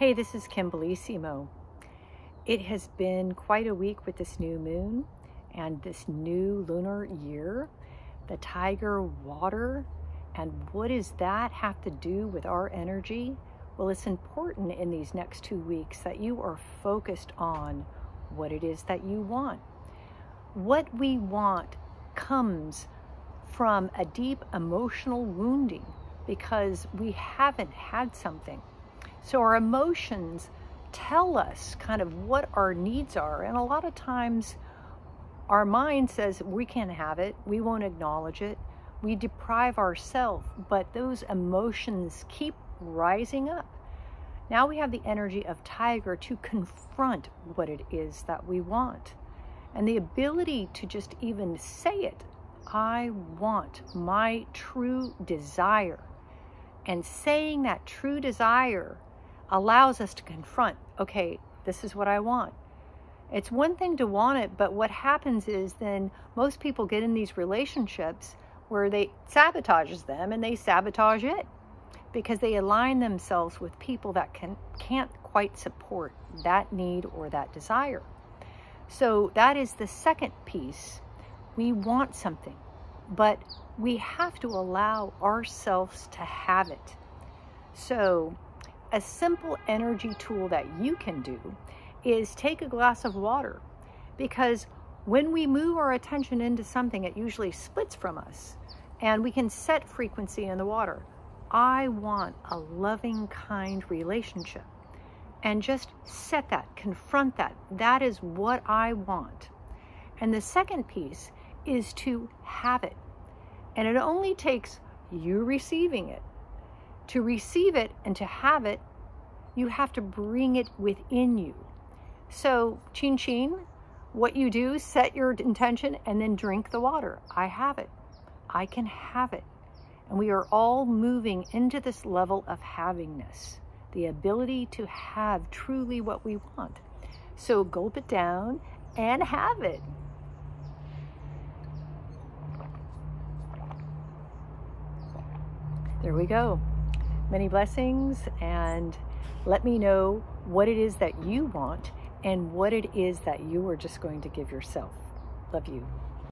Hey, this is Kim Bellisimo. It has been quite a week with this new moon and this new lunar year, the tiger water. And what does that have to do with our energy? Well, it's important in these next 2 weeks that you are focused on what it is that you want. What we want comes from a deep emotional wounding because we haven't had something. So our emotions tell us kind of what our needs are. And a lot of times our mind says we can't have it. We won't acknowledge it. We deprive ourselves, but those emotions keep rising up. Now we have the energy of tiger to confront what it is that we want. And the ability to just even say it, I want my true desire. And saying that true desire allows us to confront, okay, this is what I want. It's one thing to want it, but what happens is then most people get in these relationships where they sabotage them and they sabotage it because they align themselves with people that can't quite support that need or that desire. So that is the second piece. We want something, but we have to allow ourselves to have it. So a simple energy tool that you can do is take a glass of water, because when we move our attention into something, it usually splits from us, and we can set frequency in the water. I want a loving, kind relationship, and just set that, confront that. That is what I want. And the second piece is to have it. And it only takes you receiving it. To receive it and to have it, you have to bring it within you. So, chin, what you do, set your intention and then drink the water. I have it. I can have it. And we are all moving into this level of havingness, the ability to have truly what we want. So gulp it down and have it. There we go. Many blessings, and let me know what it is that you want and what it is that you are just going to give yourself. Love you.